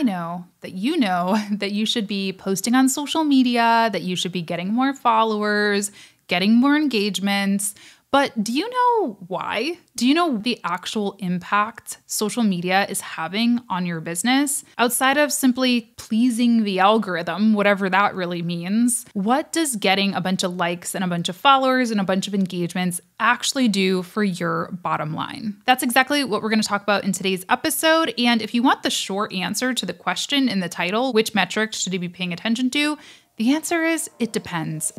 I know that you should be posting on social media, that you should be getting more followers, getting more engagements. But do you know why? Do you know the actual impact social media is having on your business? Outside of simply pleasing the algorithm, whatever that really means, what does getting a bunch of likes and a bunch of followers and a bunch of engagements actually do for your bottom line? That's exactly what we're going to talk about in today's episode. And if you want the short answer to the question in the title, which metrics should you be paying attention to? The answer is it depends.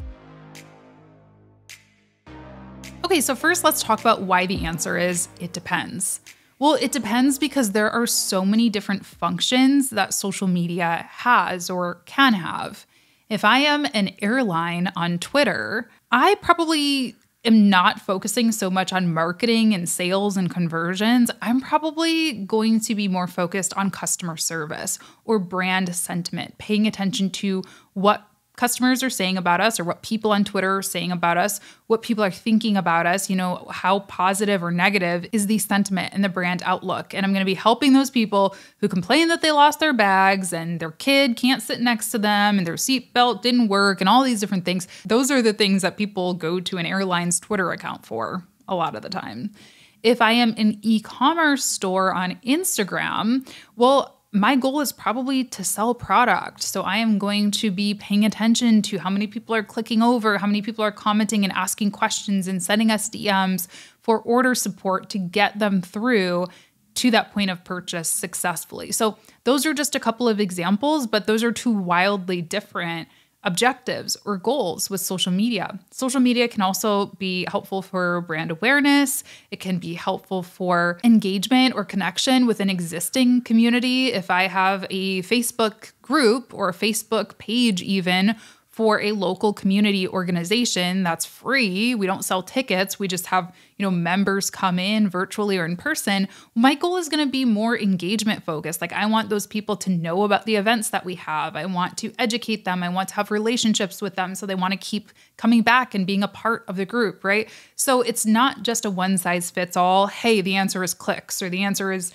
Okay, so first let's talk about why the answer is it depends. Well, it depends because there are so many different functions that social media has or can have. If I am an airline on Twitter, I probably am not focusing so much on marketing and sales and conversions. I'm probably going to be more focused on customer service or brand sentiment, paying attention to what customers are saying about us or what people on Twitter are saying about us, what people are thinking about us, you know, how positive or negative is the sentiment and the brand outlook. And I'm going to be helping those people who complain that they lost their bags and their kid can't sit next to them and their seatbelt didn't work and all these different things. Those are the things that people go to an airline's Twitter account for a lot of the time. If I am an e-commerce store on Instagram, well, my goal is probably to sell product. So I am going to be paying attention to how many people are clicking over, how many people are commenting and asking questions and sending us DMs for order support to get them through to that point of purchase successfully. So those are just a couple of examples, but those are two wildly different objectives or goals with social media. Social media can also be helpful for brand awareness. It can be helpful for engagement or connection with an existing community. If I have a Facebook group or a Facebook page even for a local community organization that's free, we don't sell tickets, we just have, you know, members come in virtually or in person, my goal is going to be more engagement focused. Like I want those people to know about the events that we have. I want to educate them. I want to have relationships with them so they want to keep coming back and being a part of the group, right? So it's not just a one size fits all, hey, the answer is clicks or the answer is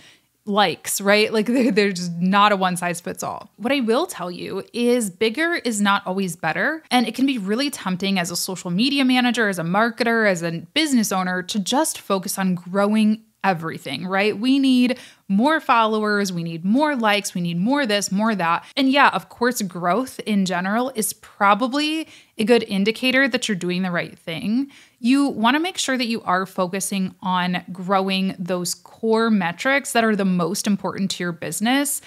likes, right? Like they're just not a one size fits all. What I will tell you is bigger is not always better. And it can be really tempting as a social media manager, as a marketer, as a business owner to just focus on growing everything, right? We need more followers, we need more likes, we need more this, more that. And yeah, of course, growth in general is probably a good indicator that you're doing the right thing. You want to make sure that you are focusing on growing those core metrics that are the most important to your business.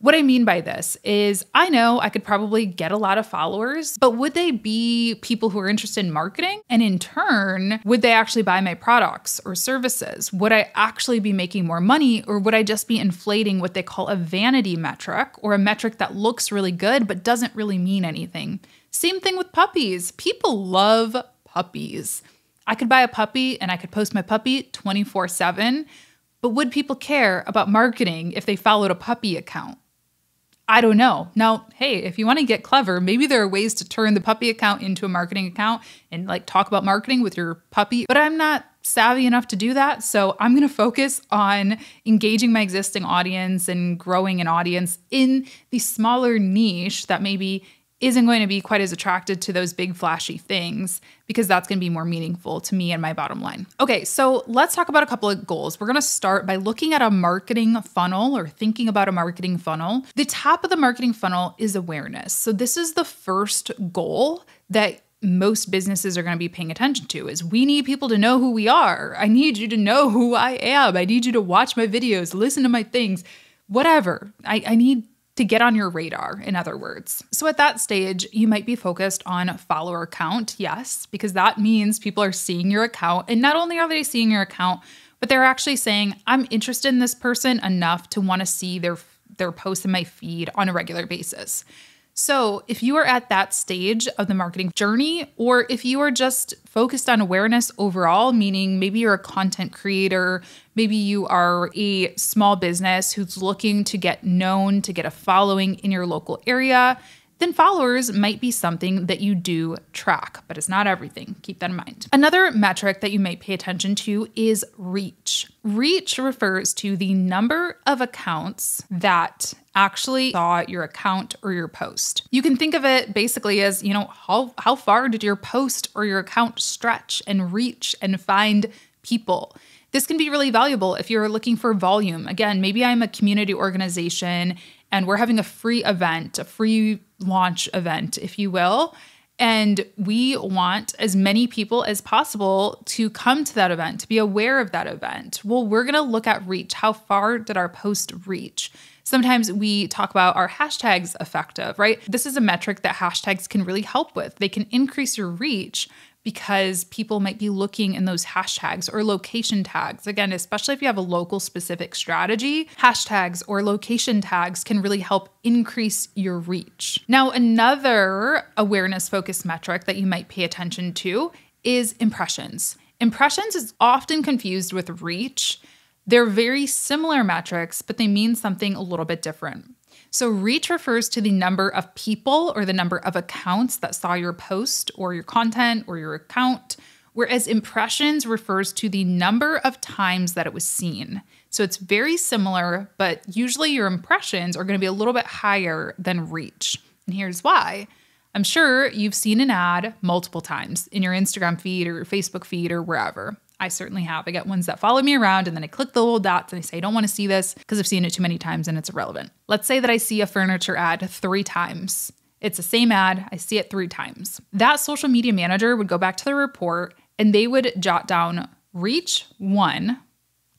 What I mean by this is I know I could probably get a lot of followers, but would they be people who are interested in marketing? And in turn, would they actually buy my products or services? Would I actually be making more money, or would I just be inflating what they call a vanity metric, or a metric that looks really good but doesn't really mean anything? Same thing with puppies. People love puppies. I could buy a puppy and I could post my puppy 24/7, but would people care about marketing if they followed a puppy account? I don't know. Now, hey, if you want to get clever, maybe there are ways to turn the puppy account into a marketing account and like talk about marketing with your puppy, but I'm not savvy enough to do that. So I'm going to focus on engaging my existing audience and growing an audience in the smaller niche that maybe isn't going to be quite as attracted to those big flashy things, because that's going to be more meaningful to me and my bottom line. Okay, so let's talk about a couple of goals. We're going to start by looking at a marketing funnel or thinking about a marketing funnel. The top of the marketing funnel is awareness. So this is the first goal that most businesses are going to be paying attention to, is we need people to know who we are. I need you to know who I am. I need you to watch my videos, listen to my things, whatever. I need to get on your radar, in other words. So at that stage, you might be focused on follower count, yes, because that means people are seeing your account. And not only are they seeing your account, but they're actually saying, I'm interested in this person enough to want to see their posts in my feed on a regular basis. So if you are at that stage of the marketing journey, or if you are just focused on awareness overall, meaning maybe you're a content creator, maybe you are a small business who's looking to get known, to get a following in your local area, then followers might be something that you do track, but it's not everything. Keep that in mind. Another metric that you might pay attention to is reach. Reach refers to the number of accounts that actually saw your account or your post. You can think of it basically as, you know, how far did your post or your account stretch and reach and find people? This can be really valuable if you're looking for volume. Again, maybe I'm a community organization and we're having a free event, a free launch event, if you will, and we want as many people as possible to come to that event, to be aware of that event. Well, we're going to look at reach. How far did our post reach? Sometimes we talk about are hashtags effective, right? This is a metric that hashtags can really help with. They can increase your reach because people might be looking in those hashtags or location tags. Again, especially if you have a local specific strategy, hashtags or location tags can really help increase your reach. Now, another awareness focused metric that you might pay attention to is impressions. Impressions is often confused with reach. They're very similar metrics, but they mean something a little bit different. So reach refers to the number of people or the number of accounts that saw your post or your content or your account, whereas impressions refers to the number of times that it was seen. So it's very similar, but usually your impressions are going to be a little bit higher than reach. And here's why. I'm sure you've seen an ad multiple times in your Instagram feed or your Facebook feed or wherever. I certainly have. I get ones that follow me around and then I click the little dots and I say, I don't want to see this because I've seen it too many times and it's irrelevant. Let's say that I see a furniture ad 3 times. It's the same ad. I see it 3 times. That social media manager would go back to the report and they would jot down reach 1,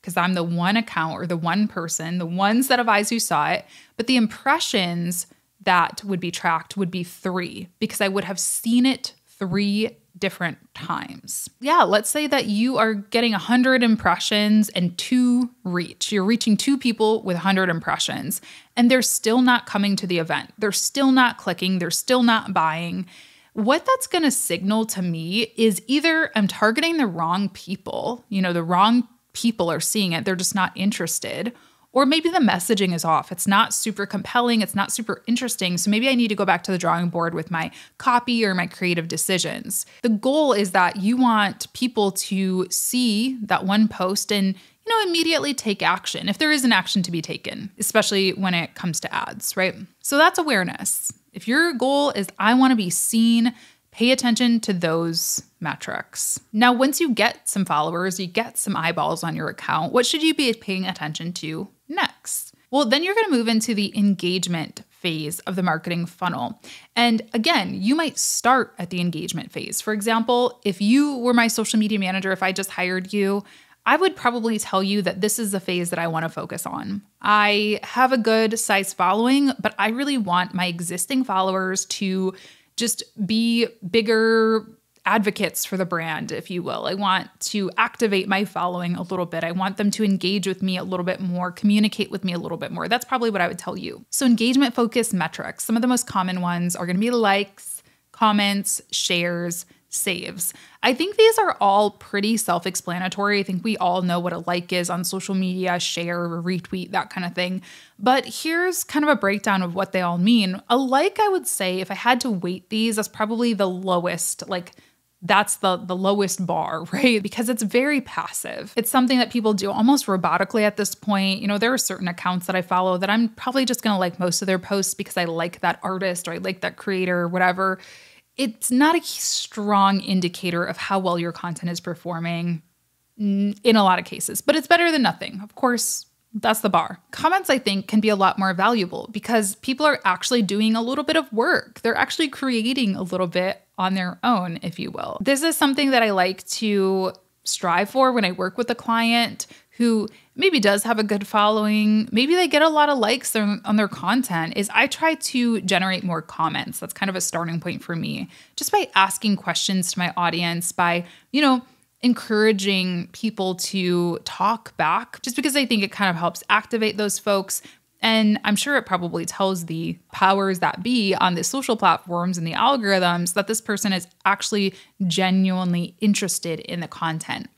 because I'm the one account or the one person, the one set of eyes who saw it, but the impressions that would be tracked would be 3 because I would have seen it 3 different times. Yeah, let's say that you are getting 100 impressions and 2 reach. You're reaching 2 people with 100 impressions, and they're still not coming to the event. They're still not clicking. They're still not buying. What that's going to signal to me is either I'm targeting the wrong people, you know, the wrong people are seeing it. They're just not interested. Or maybe the messaging is off. It's not super compelling. It's not super interesting. So maybe I need to go back to the drawing board with my copy or my creative decisions. The goal is that you want people to see that one post and, you know, immediately take action if there is an action to be taken, especially when it comes to ads, right? So that's awareness. If your goal is I want to be seen, pay attention to those metrics. Now, once you get some followers, you get some eyeballs on your account, what should you be paying attention to next? Well, then you're going to move into the engagement phase of the marketing funnel. And again, you might start at the engagement phase. For example, if you were my social media manager, if I just hired you, I would probably tell you that this is the phase that I want to focus on. I have a good size following, but I really want my existing followers to just be bigger advocates for the brand, if you will. I want to activate my following a little bit. I want them to engage with me a little bit more, communicate with me a little bit more. That's probably what I would tell you. So engagement-focused metrics, some of the most common ones are going to be likes, comments, shares, saves. I think these are all pretty self-explanatory. I think we all know what a like is on social media, share, retweet, that kind of thing. But here's kind of a breakdown of what they all mean. A like, I would say, if I had to weight these, that's probably the lowest, like that's the lowest bar, right? Because it's very passive. It's something that people do almost robotically at this point. You know, there are certain accounts that I follow that I'm probably just going to like most of their posts because I like that artist or I like that creator or whatever. It's not a strong indicator of how well your content is performing in a lot of cases, but it's better than nothing. Of course, that's the bar. Comments, I think, can be a lot more valuable because people are actually doing a little bit of work. They're actually creating a little bit on their own, if you will. This is something that I like to strive for when I work with a client who maybe does have a good following, maybe they get a lot of likes on their content, is I try to generate more comments. That's kind of a starting point for me, just by asking questions to my audience, by, you know, encouraging people to talk back, just because I think it kind of helps activate those folks. And I'm sure it probably tells the powers that be on the social platforms and the algorithms that this person is actually genuinely interested in the content.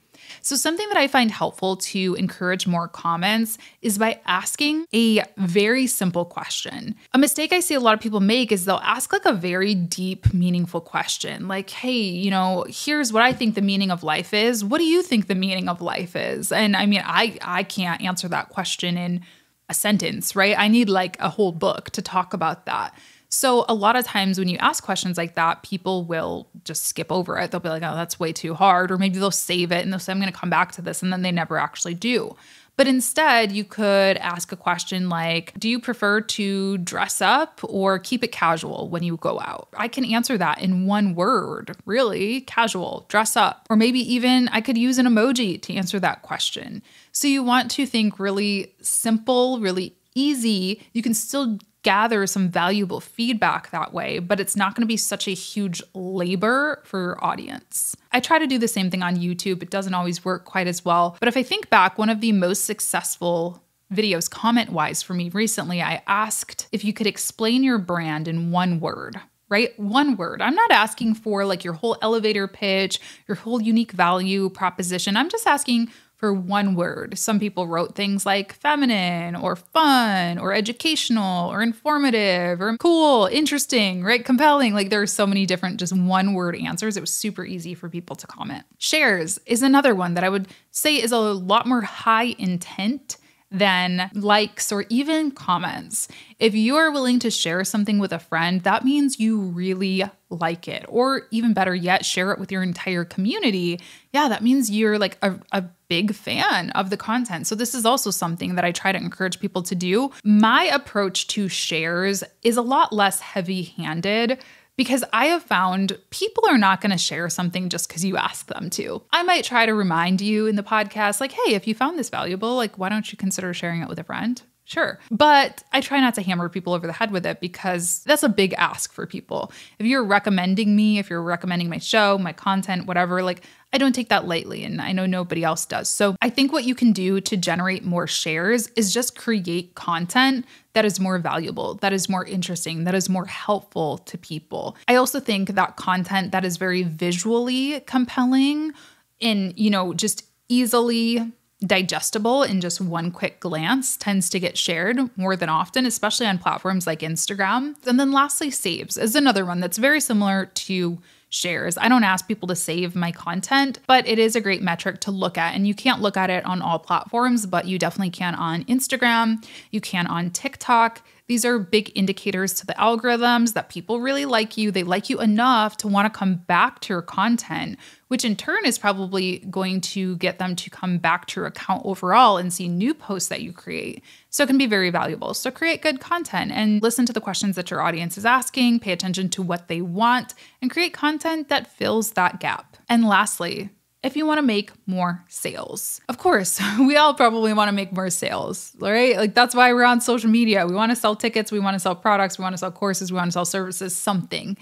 So something that I find helpful to encourage more comments is by asking a very simple question. A mistake I see a lot of people make is they'll ask like a very deep, meaningful question. Like, hey, you know, here's what I think the meaning of life is. What do you think the meaning of life is? And I mean, I can't answer that question in a sentence, right? I need like a whole book to talk about that. So a lot of times when you ask questions like that, people will just skip over it. They'll be like, oh, that's way too hard. Or maybe they'll save it and they'll say, I'm going to come back to this. And then they never actually do. But instead, you could ask a question like, do you prefer to dress up or keep it casual when you go out? I can answer that in one word, really. Casual, dress up. Or maybe even I could use an emoji to answer that question. So you want to think really simple, really easy. You can still gather some valuable feedback that way, but it's not going to be such a huge labor for your audience. I try to do the same thing on YouTube. It doesn't always work quite as well. But if I think back, one of the most successful videos comment-wise for me recently, I asked if you could explain your brand in one word, right? One word. I'm not asking for like your whole elevator pitch, your whole unique value proposition. I'm just asking for one word. Some people wrote things like feminine or fun or educational or informative or cool, interesting, right? Compelling. Like there are so many different just one word answers. It was super easy for people to comment. Shares is another one that I would say is a lot more high intent than likes or even comments. If you are willing to share something with a friend, that means you really like it, or even better yet, share it with your entire community. Yeah, that means you're like a big fan of the content. So this is also something that I try to encourage people to do. My approach to shares is a lot less heavy-handed because I have found people are not going to share something just because you ask them to. I might try to remind you in the podcast, like, hey, if you found this valuable, like, why don't you consider sharing it with a friend? Sure. But I try not to hammer people over the head with it because that's a big ask for people. If you're recommending me, if you're recommending my show, my content, whatever, like I don't take that lightly and I know nobody else does. So I think what you can do to generate more shares is just create content that is more valuable, that is more interesting, that is more helpful to people. I also think that content that is very visually compelling and, you know, just easily digestible in just one quick glance tends to get shared more than often, especially on platforms like Instagram. And then lastly, saves is another one that's very similar to shares. I don't ask people to save my content, but it is a great metric to look at. And you can't look at it on all platforms, but you definitely can on Instagram. You can on TikTok. These are big indicators to the algorithms that people really like you. They like you enough to want to come back to your content, which in turn is probably going to get them to come back to your account overall and see new posts that you create. So it can be very valuable. So create good content and listen to the questions that your audience is asking, pay attention to what they want, and create content that fills that gap. And lastly, if you want to make more sales. Of course, we all probably want to make more sales, right? Like that's why we're on social media. We want to sell tickets. We want to sell products. We want to sell courses. We want to sell services, something.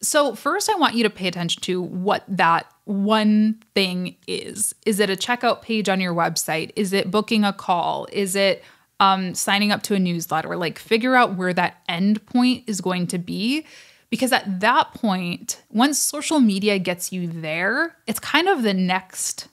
So first I want you to pay attention to what that one thing is. Is it a checkout page on your website? Is it booking a call? Is it signing up to a newsletter? Like figure out where that end point is going to be. Because at that point, once social media gets you there, it's kind of the next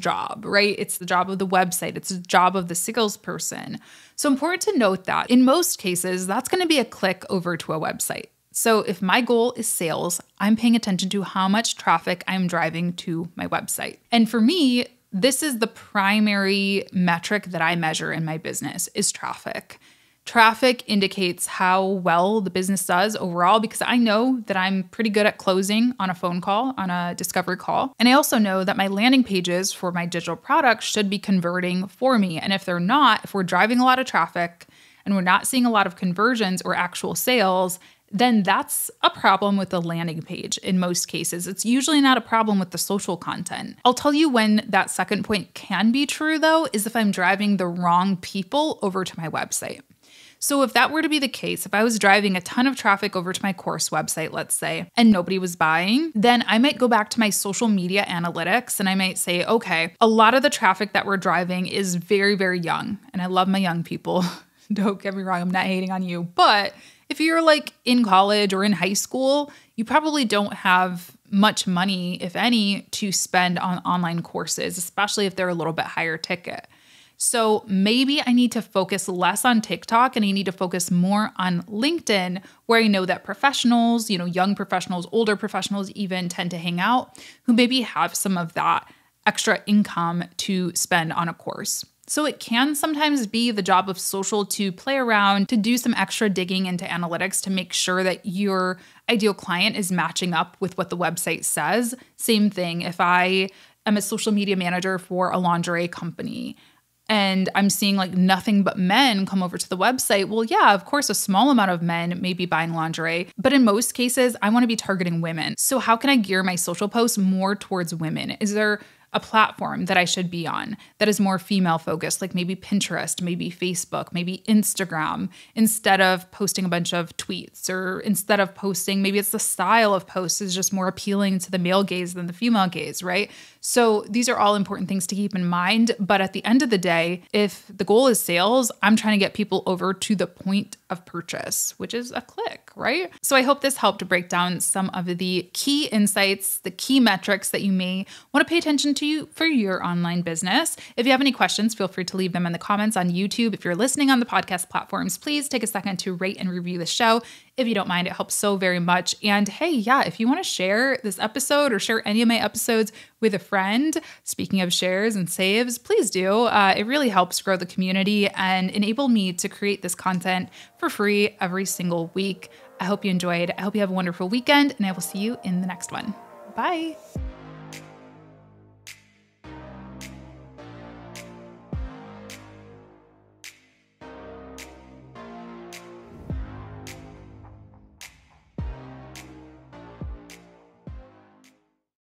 job, right? It's the job of the website. It's the job of the salesperson. So important to note that in most cases, that's going to be a click over to a website. So if my goal is sales, I'm paying attention to how much traffic I'm driving to my website. And for me, this is the primary metric that I measure in my business is traffic. Traffic indicates how well the business does overall because I know that I'm pretty good at closing on a phone call, on a discovery call. And I also know that my landing pages for my digital products should be converting for me. And if they're not, if we're driving a lot of traffic and we're not seeing a lot of conversions or actual sales, then that's a problem with the landing page in most cases. It's usually not a problem with the social content. I'll tell you when that second point can be true though, is if I'm driving the wrong people over to my website. So if that were to be the case, if I was driving a ton of traffic over to my course website, let's say, and nobody was buying, then I might go back to my social media analytics and I might say, okay, a lot of the traffic that we're driving is very, very young. And I love my young people. Don't get me wrong, I'm not hating on you. But if you're like in college or in high school, you probably don't have much money, if any, to spend on online courses, especially if they're a little bit higher ticket. So maybe I need to focus less on TikTok and I need to focus more on LinkedIn, where I know that professionals, you know, young professionals, older professionals even tend to hang out, who maybe have some of that extra income to spend on a course. So it can sometimes be the job of social to play around, to do some extra digging into analytics to make sure that your ideal client is matching up with what the website says. Same thing if I am a social media manager for a lingerie company, and I'm seeing like nothing but men come over to the website. Well, yeah, of course, a small amount of men may be buying lingerie, but in most cases, I want to be targeting women. So how can I gear my social posts more towards women? Is there a platform that I should be on that is more female focused, like maybe Pinterest, maybe Facebook, maybe Instagram, instead of posting a bunch of tweets, or instead of posting, maybe it's the style of posts is just more appealing to the male gaze than the female gaze, right? So these are all important things to keep in mind. But at the end of the day, if the goal is sales, I'm trying to get people over to the point of purchase, which is a click, right? So I hope this helped to break down some of the key insights, the key metrics that you may want to pay attention to you for your online business. If you have any questions, feel free to leave them in the comments on YouTube. If you're listening on the podcast platforms, please take a second to rate and review the show. If you don't mind, it helps so very much. And hey, yeah, if you want to share this episode or share any of my episodes with a friend, speaking of shares and saves, please do. It really helps grow the community and enable me to create this content for free every single week. I hope you enjoyed. I hope you have a wonderful weekend, and I will see you in the next one. Bye.